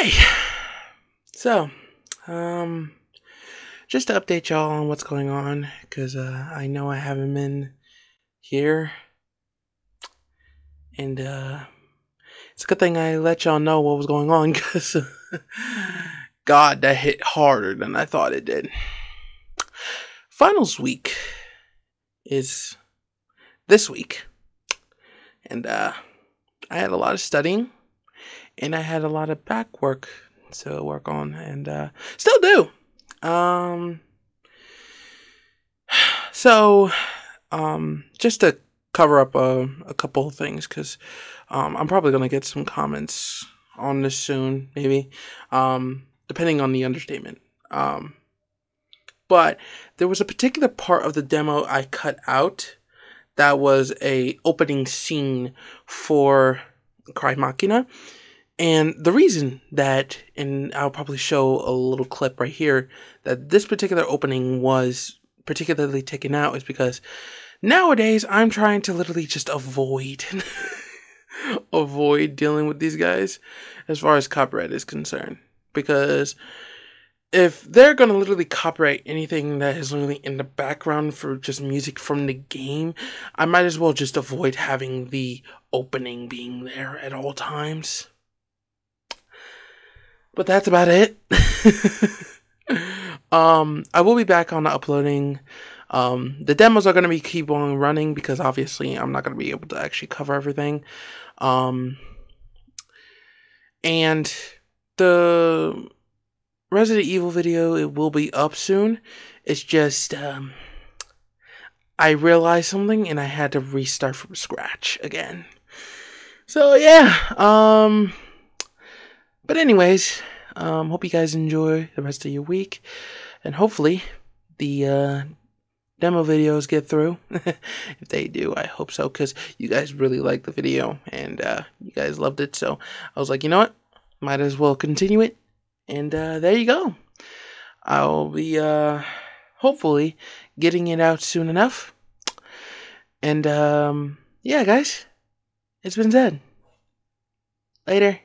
Hey, so, just to update y'all on what's going on, because I know I haven't been here, and it's a good thing I let y'all know what was going on, because God, that hit harder than I thought it did. Finals week is this week, and I had a lot of studying. And I had a lot of back work to work on, and still do. Just to cover up a couple of things, because I'm probably going to get some comments on this soon, maybe, depending on the understatement. But there was a particular part of the demo I cut out that was an opening scene for CRYMACHINA. And the reason that, and I'll probably show a little clip right here, that this particular opening was particularly taken out is because nowadays I'm trying to literally just avoid dealing with these guys as far as copyright is concerned. Because if they're going to literally copyright anything that is literally in the background for just music from the game, I might as well just avoid having the opening being there at all times. But that's about it. I will be back on the uploading. The demos are going to be keep on running because obviously I'm not going to be able to actually cover everything. And the Resident Evil video, it will be up soon. It's just I realized something and I had to restart from scratch again. So yeah. But anyways, hope you guys enjoy the rest of your week, and hopefully the demo videos get through. If they do, I hope so, because you guys really liked the video, and you guys loved it, so I was like, you know what, might as well continue it, and there you go. I'll be hopefully getting it out soon enough, and yeah, guys, it's been Zedd. Later.